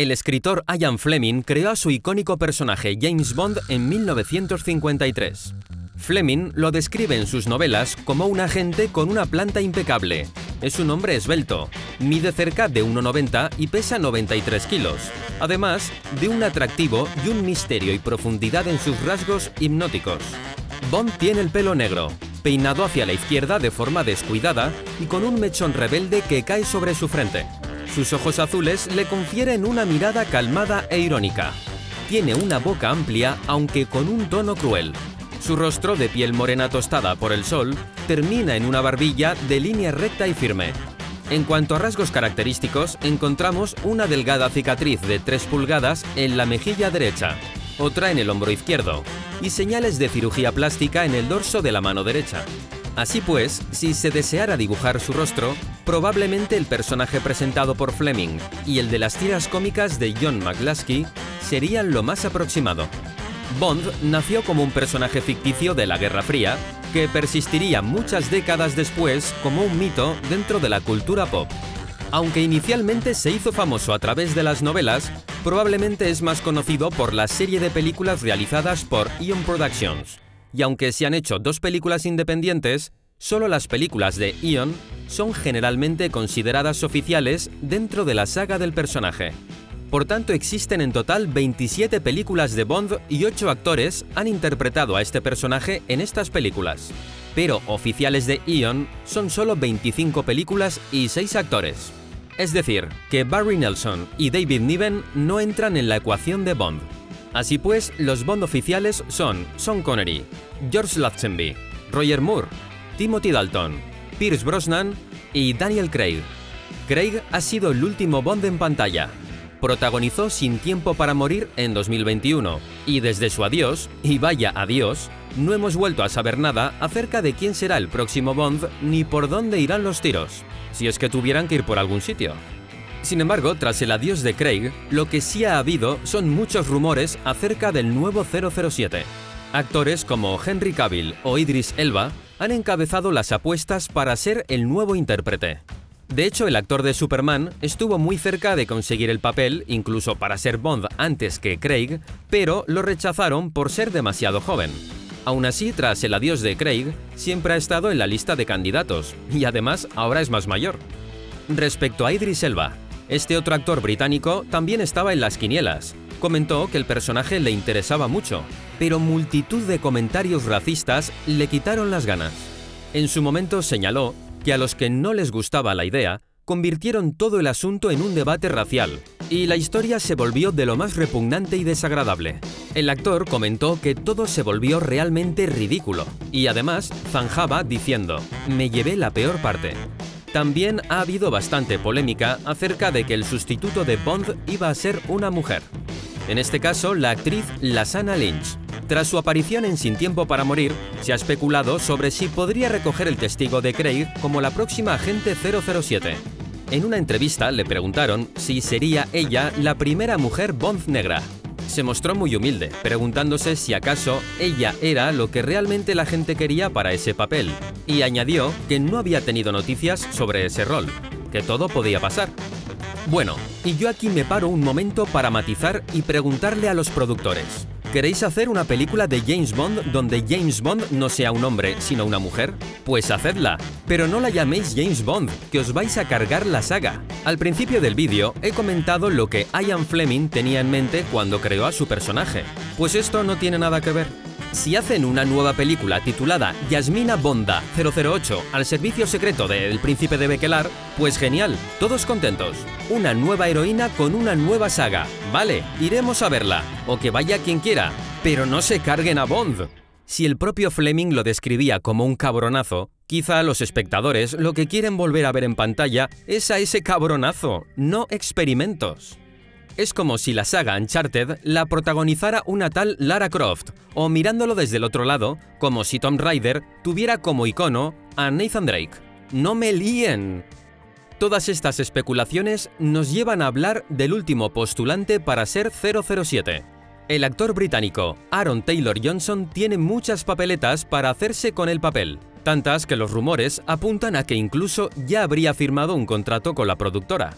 El escritor Ian Fleming creó a su icónico personaje James Bond en 1953. Fleming lo describe en sus novelas como un agente con una planta impecable. Es un hombre esbelto, mide cerca de 1,90 y pesa 93 kilos, además de un atractivo y un misterio y profundidad en sus rasgos hipnóticos. Bond tiene el pelo negro, peinado hacia la izquierda de forma descuidada y con un mechón rebelde que cae sobre su frente. Sus ojos azules le confieren una mirada calmada e irónica. Tiene una boca amplia, aunque con un tono cruel. Su rostro de piel morena tostada por el sol termina en una barbilla de línea recta y firme. En cuanto a rasgos característicos, encontramos una delgada cicatriz de 3 pulgadas en la mejilla derecha, otra en el hombro izquierdo y señales de cirugía plástica en el dorso de la mano derecha. Así pues, si se deseara dibujar su rostro, probablemente el personaje presentado por Fleming y el de las tiras cómicas de John McLusky serían lo más aproximado. Bond nació como un personaje ficticio de la Guerra Fría, que persistiría muchas décadas después como un mito dentro de la cultura pop. Aunque inicialmente se hizo famoso a través de las novelas, probablemente es más conocido por la serie de películas realizadas por Eon Productions. Y aunque se han hecho 2 películas independientes, solo las películas de Eon son generalmente consideradas oficiales dentro de la saga del personaje. Por tanto, existen en total 27 películas de Bond y 8 actores han interpretado a este personaje en estas películas. Pero oficiales de Eon son solo 25 películas y 6 actores. Es decir, que Barry Nelson y David Niven no entran en la ecuación de Bond. Así pues, los Bond oficiales son Sean Connery, George Lazenby, Roger Moore, Timothy Dalton, Pierce Brosnan y Daniel Craig. Craig ha sido el último Bond en pantalla. Protagonizó Sin tiempo para morir en 2021 y desde su adiós, y vaya adiós, no hemos vuelto a saber nada acerca de quién será el próximo Bond ni por dónde irán los tiros, si es que tuvieran que ir por algún sitio. Sin embargo, tras el adiós de Craig, lo que sí ha habido son muchos rumores acerca del nuevo 007. Actores como Henry Cavill o Idris Elba han encabezado las apuestas para ser el nuevo intérprete. De hecho, el actor de Superman estuvo muy cerca de conseguir el papel, incluso para ser Bond antes que Craig, pero lo rechazaron por ser demasiado joven. Aún así, tras el adiós de Craig, siempre ha estado en la lista de candidatos, y además ahora es más mayor. Respecto a Idris Elba, este otro actor británico también estaba en las quinielas. Comentó que el personaje le interesaba mucho, pero multitud de comentarios racistas le quitaron las ganas. En su momento señaló que a los que no les gustaba la idea, convirtieron todo el asunto en un debate racial, y la historia se volvió de lo más repugnante y desagradable. El actor comentó que todo se volvió realmente ridículo, y además zanjaba diciendo, "Me llevé la peor parte". También ha habido bastante polémica acerca de que el sustituto de Bond iba a ser una mujer. En este caso, la actriz Lashana Lynch. Tras su aparición en Sin tiempo para morir, se ha especulado sobre si podría recoger el testigo de Craig como la próxima agente 007. En una entrevista le preguntaron si sería ella la primera mujer Bond negra. Se mostró muy humilde, preguntándose si acaso ella era lo que realmente la gente quería para ese papel, y añadió que no había tenido noticias sobre ese rol, que todo podía pasar. Bueno, y yo aquí me paro un momento para matizar y preguntarle a los productores. ¿Queréis hacer una película de James Bond donde James Bond no sea un hombre, sino una mujer? Pues hacedla, pero no la llaméis James Bond, que os vais a cargar la saga. Al principio del vídeo he comentado lo que Ian Fleming tenía en mente cuando creó a su personaje. Pues esto no tiene nada que ver. Si hacen una nueva película titulada Yasmina Bonda 008 al servicio secreto del príncipe de Bequelar, pues genial, todos contentos. Una nueva heroína con una nueva saga, vale, iremos a verla, o que vaya quien quiera, pero no se carguen a Bond. Si el propio Fleming lo describía como un cabronazo, quizá los espectadores lo que quieren volver a ver en pantalla es a ese cabronazo, no experimentos. Es como si la saga Uncharted la protagonizara una tal Lara Croft, o mirándolo desde el otro lado, como si Tomb Raider tuviera como icono a Nathan Drake. ¡No me líen! Todas estas especulaciones nos llevan a hablar del último postulante para ser 007. El actor británico Aaron Taylor-Johnson tiene muchas papeletas para hacerse con el papel, tantas que los rumores apuntan a que incluso ya habría firmado un contrato con la productora.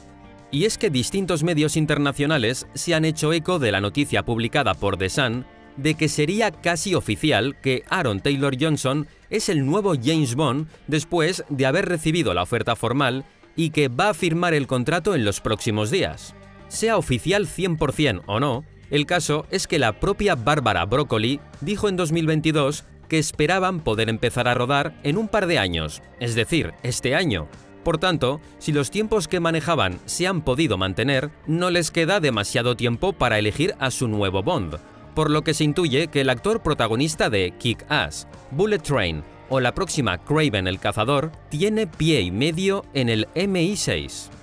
Y es que distintos medios internacionales se han hecho eco de la noticia publicada por The Sun de que sería casi oficial que Aaron Taylor-Johnson es el nuevo James Bond después de haber recibido la oferta formal y que va a firmar el contrato en los próximos días. Sea oficial 100% o no, el caso es que la propia Bárbara Broccoli dijo en 2022 que esperaban poder empezar a rodar en un par de años, es decir, este año. Por tanto, si los tiempos que manejaban se han podido mantener, no les queda demasiado tiempo para elegir a su nuevo Bond, por lo que se intuye que el actor protagonista de Kick Ass, Bullet Train o la próxima Kraven el Cazador tiene pie y medio en el MI6.